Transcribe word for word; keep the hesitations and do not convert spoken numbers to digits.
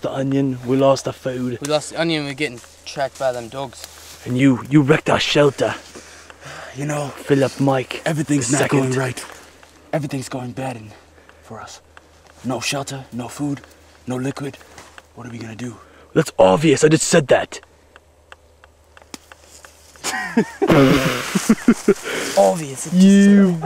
The onion, we lost the food. We lost the onion, we're getting tracked by them dogs. And you, you wrecked our shelter. You know, Phillip, Mike, everything's not going right. Everything's going bad in, for us. No shelter, no food, no liquid. What are we gonna do? That's obvious, I just said that. Obvious. You.